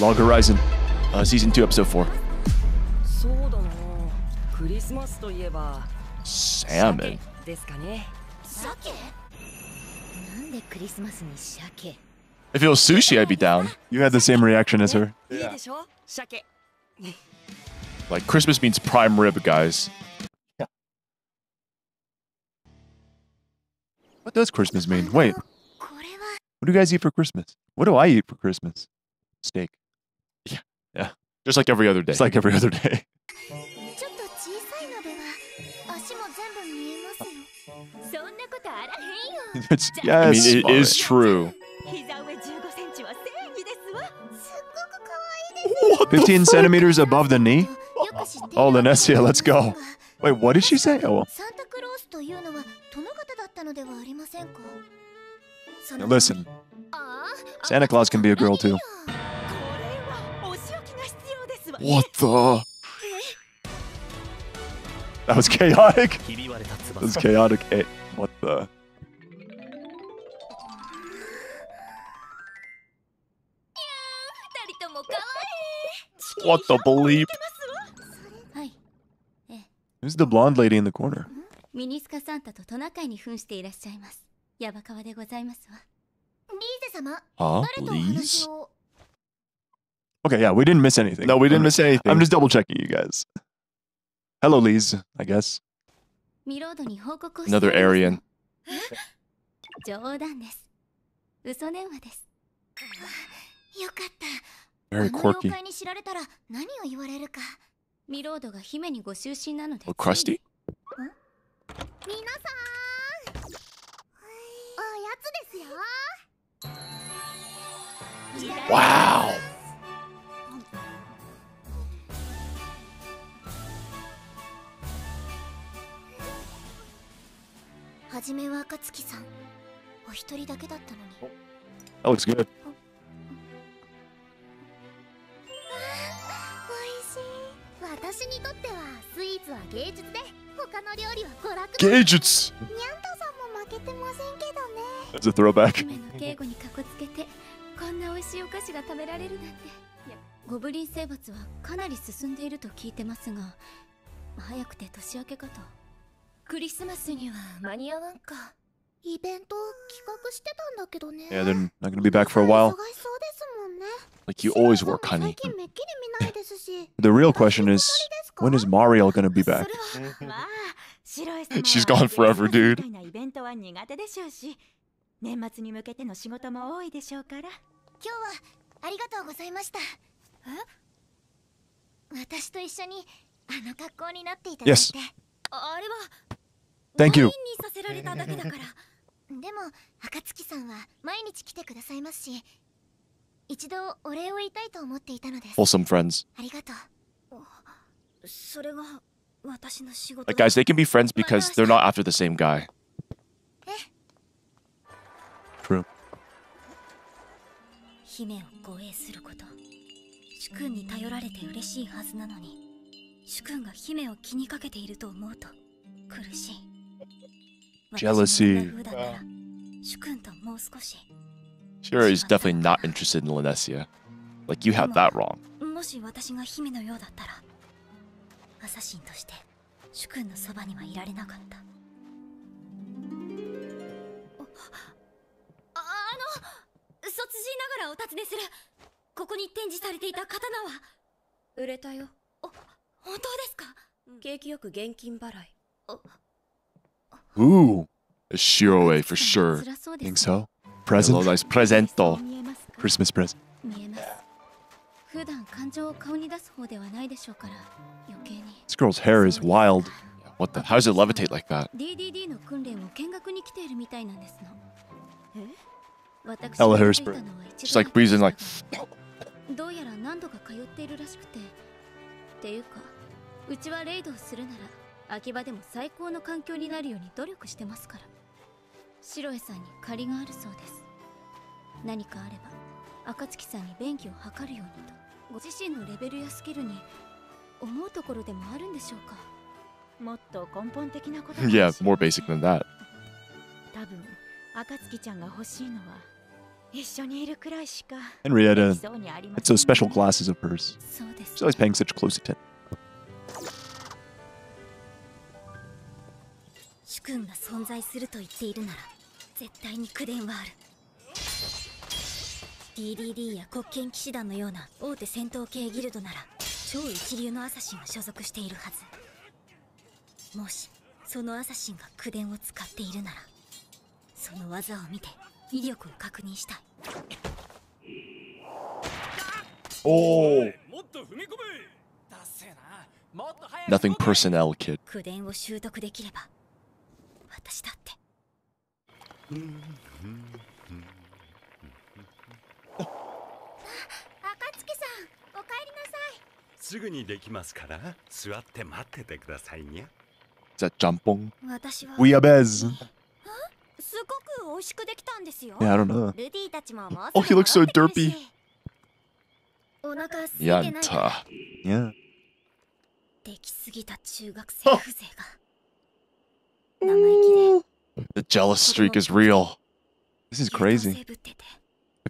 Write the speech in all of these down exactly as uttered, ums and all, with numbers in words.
Log Horizon、uh, Season two, Episode four. Salmon. If it was sushi, I'd be down. You had the same reaction as her. Yeah. Like, Christmas means prime rib, guys. Yeah. What does Christmas mean? Wait. What do you guys eat for Christmas? What do I eat for Christmas? Steak. Yeah. Yeah. Just like every other day. Just like every other day. It's, yes, I mean, it is true. fifteen centimeters above the knee? Oh, Lenessia, let's go. Wait, what did she say? Oh, well. Listen, Santa Claus can be a girl too. What the? That was chaotic. That was chaotic. Hey, what the? What the bleep? Who's the blonde lady in the corner? Huh? Please? Okay, yeah, we didn't miss anything. No, we didn't miss anything. I'm just double checking you guys. Hello, Lise, I guess. Another Aryan. Very quirky. Oh, crusty? Wow! That looks good. Geijutsu! That's a throwback. Yeah, they're not gonna be back for a while. Like you always work, honey. The real question is, when is Mario gonna be back? She's gone forever, dude. Yes. Thank you. Wholesome friends. Like, guys, they can be friends because they're not after the same guy. True. Jealousy. Uh. Shiroe is definitely not interested in Lenessia. Like, you had that wrong. Ooh, a Shiroe for sure. Think so? Present? Hello, nice presento. Christmas present. This girl's hair is wild. What the? How does it levitate like that? Hella hairspray. She's like breathing like. Yeah, more basic than that. Henrietta, it's those special glasses of hers. She's always paying such close attention. D D D や国権騎士団のような大手戦闘系ギルドなら超一流のアサシンが所属しているはず。もしそのアサシンが口伝を使っているなら、その技を見て威力を確認したい。おお。Nothing personnel kid。口伝を習得できれば、私だって。すぐにできますから、座って待っててくださいね。じゃ、ジャンポン。私はウィアベズ。すごく美味しくできたんですよ。Yeah, I don't know. ルディたちももう。Oh, he looks so derpy. お腹空いてない。やんた。Yeah. できすぎた中学生風情が。生意気で。The jealous streak is real. This is crazy.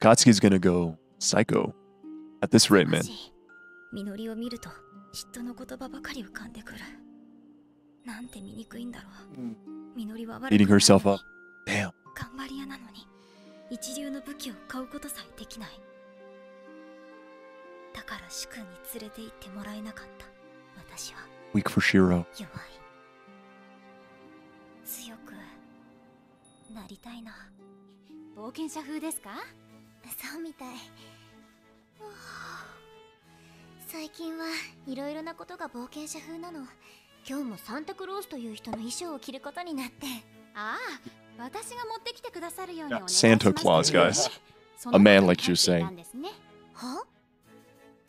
Akatsuki is gonna go psycho at this rate, man.みのりを見ると嫉妬の言葉ばかり浮かんでくる。なんて醜いんだろう。みのりは悪い。頑張り屋なのに一流の武器を買うことさえできない。だから主君に連れて行ってもらえなかった。私は弱い。強くなりたいな。冒険者風ですか？そうみたい。最近はいろいろなことが冒険者風なの。今日もサンタクロースという人の衣装を着ることになって。ああ、私が持ってきてくださるようにお願いします。Santa Claus, guys. A man like you saying.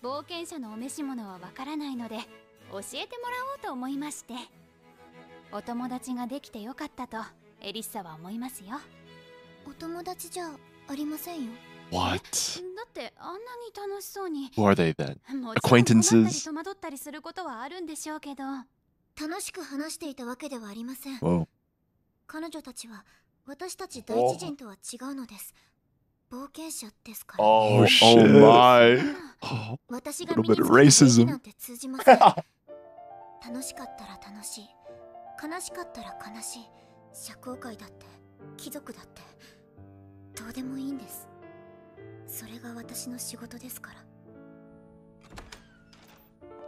冒険者のお召し物はわからないので教えてもらおうと思いまして。お友達ができてよかったとエリッサは思いますよ。お友達じゃありませんよ。What? だってあんなに楽しそうに。Who are they then? Acquaintances? 戸惑ったりすることはあるんでしょうけど、楽しく話していたわけではありません。Whoa. 彼女たちは私たち第一人とは違うのです。冒険者ですから。Oh, oh my. 私が見につけてなんて通じません。楽しかったら楽しい、悲しかったら悲しい、社交界だって貴族だってどうでもいいんです。それが私の仕事ですから。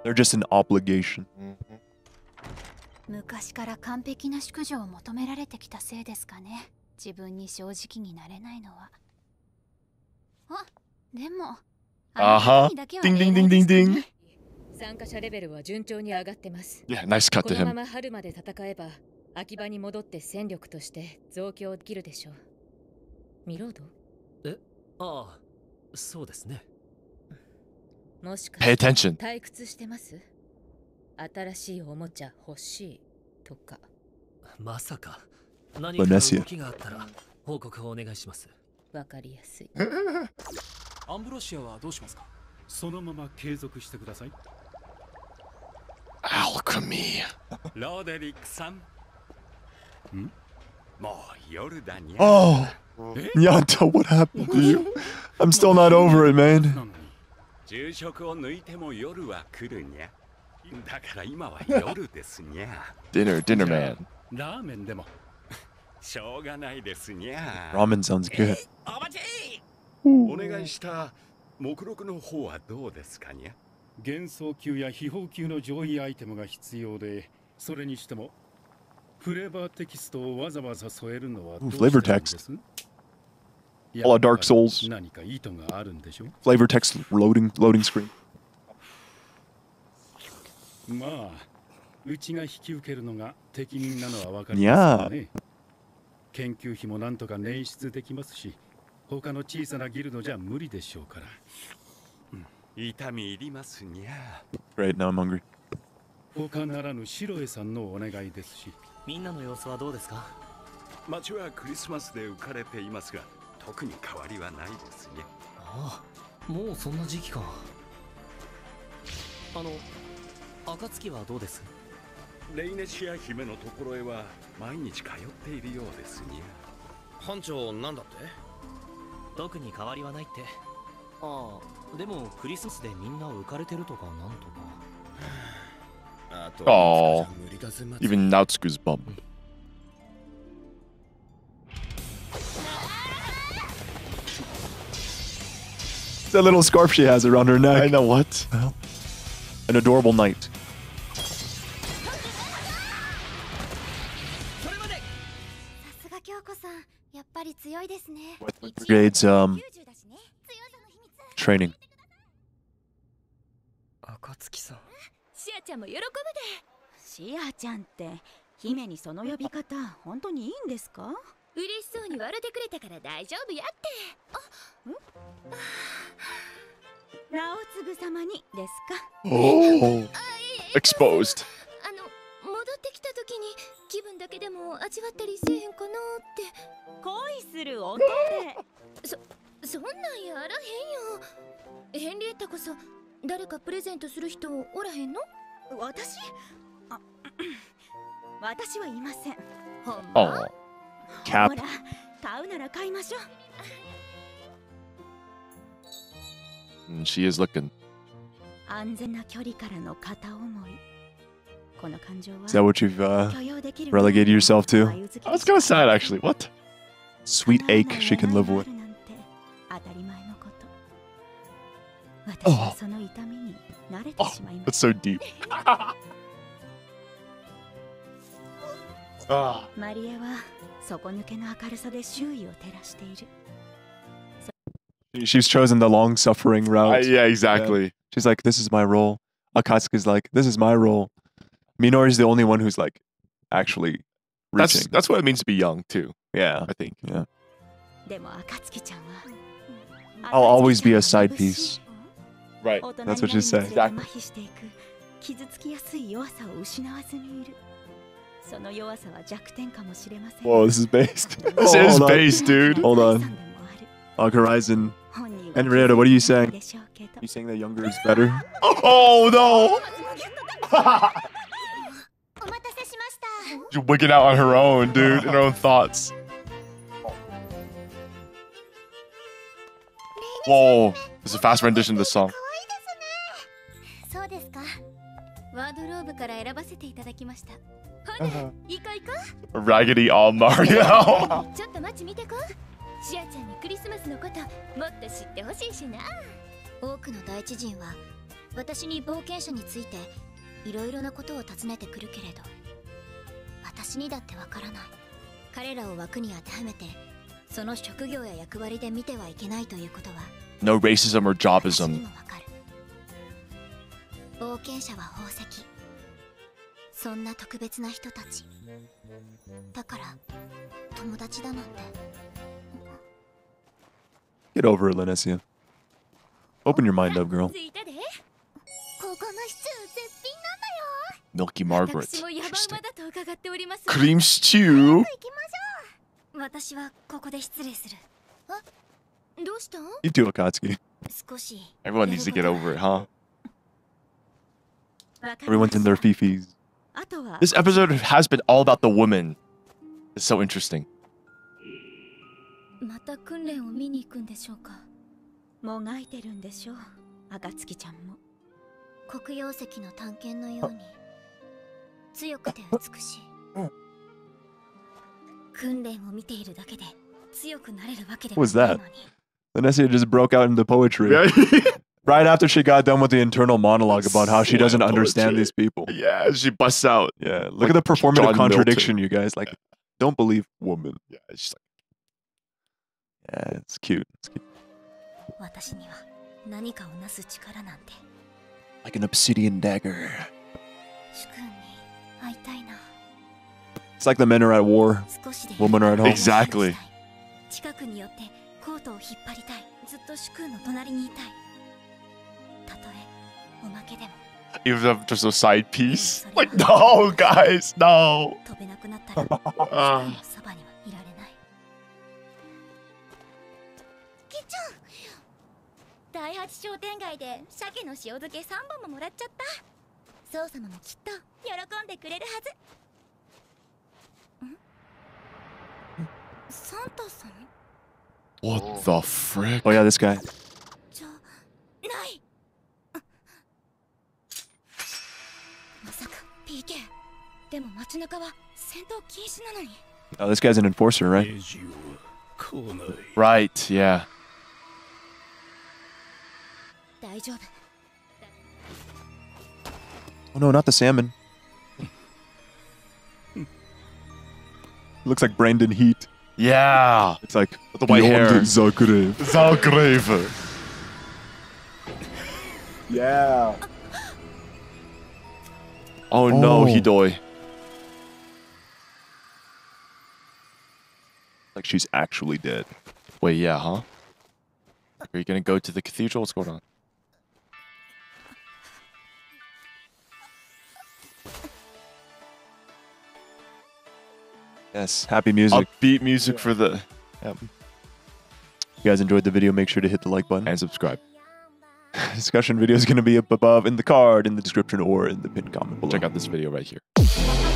They're just an obligation. 昔から完璧な淑女を求められてきたせいですかね。自分に正直になれないのは。あ、でも。あは。ディンディンディンディンディン。参加者レベルは順調に上がってます。Yeah, nice cut to him. このまま春まで戦えば、秋葉に戻って戦力として増強できるでしょう。ミロード？え？ああ、そうですね。もしかして退屈してます？新しいおもちゃ欲しいとか。まさか何か動きがあったら報告をお願いします。わかりやすい。アンブロシアはどうしますか？そのまま継続してください。アルカミー。ローデリックさん。ん？もう夜だにゃ。Oh!Nyanta, what happened to you? I'm still not over it, man. Dinner, dinner, man. Ramen sounds good. Ooh, flavor text.A la Dark Souls. Flavor text loading loading screen. Yeah. Great, now I'm hungry.特に変わりはないですね。ああ、もうそんな時期か。あの、暁はどうです？レイネシア姫のところへは毎日通っているようですね。班長、なんだって？特に変わりはないって。ああ、でもクリスマスでみんな浮かれてるとかなんとか。Oh, even Nautsuku's bum. That little scarf she has around her neck. I know what. Well, an adorable knight. What grades um training? Akatsuki-san.シアちゃんも喜ぶで。シアちゃんって姫にその呼び方本当にいいんですか？嬉しそうに笑ってくれたから大丈夫やって。あ、ん？ナオツグ様にですか？おお、exposed。あの、戻ってきた時に気分だけでも味わったりせえへんかなって恋する音で。そそんなんやあらへんよ。ヘンリエッタこそ。誰かプレゼントする人おらへんの？私？あ、私はいません。ほんま？キャップ。ほら、買うなら買いましょう。She is looking. 安全な距離からの片思い。この感情は。Is that what you've relegated yourself to? I was kind of sad actually. What? Sweet ache she can live with.Oh. oh, that's so deep. ah. She's chosen the long-suffering route. Uh, yeah, exactly. Yeah. She's like, this is my role. Akatsuki's like, this is my role. Minori's the only one who's like, actually reaching. That's, that's what it means to be young, too. Yeah, I think. Yeah. I'll always be a side piece.Right. That's what she said. Exactly. Whoa, this is based. This oh, is based, dude. Hold on. Log Horizon. Henrietta, what are you saying? Are you saying that younger is better? Oh, no! She's wigging out on her own, dude, in her own thoughts. Whoa.It's a fast rendition of the song. Uh-huh. Raggedy all Mario. No racism or jobism. Get over it, Lenessia. Open your mind up, girl. Milky Margaret. Interesting. Cream stew. You too, Akatsuki. Everyone needs to get over it, huh? Everyone's in their fifis. This episode has been all about the woman. It's so interesting. What was that?Lenessia just broke out into poetry right after she got done with the internal monologue about how she doesn't understand these people. Yeah, she busts out. Yeah, look like at the performative John contradiction, Milton. You guys. Like, yeah. Don't believe woman. Yeah, it's just like, yeah, it's cute. It's cute. Like an obsidian dagger. It's like the men are at war, women are at home. Exactly.Even if just a side piece? Like, no, guys, no! uh. What the frick? Oh yeah, this guy. Oh, this guy's an enforcer, right? Right, yeah. Oh no, not the salmon. Looks like Brandon Heat. Yeah! It's like the white hair. Zagreb. Zagreb. Yeah. Oh, oh no, Hidoi. Like she's actually dead. Wait, yeah, huh? Are you gonna go to the cathedral? What's going on? Yes, happy music. Upbeat music yeah. for the... Yep. If you guys enjoyed the video, make sure to hit the like button and subscribe. Discussion video is going to be up above in the card, in the description, or in the pinned comment below. Check out this video right here.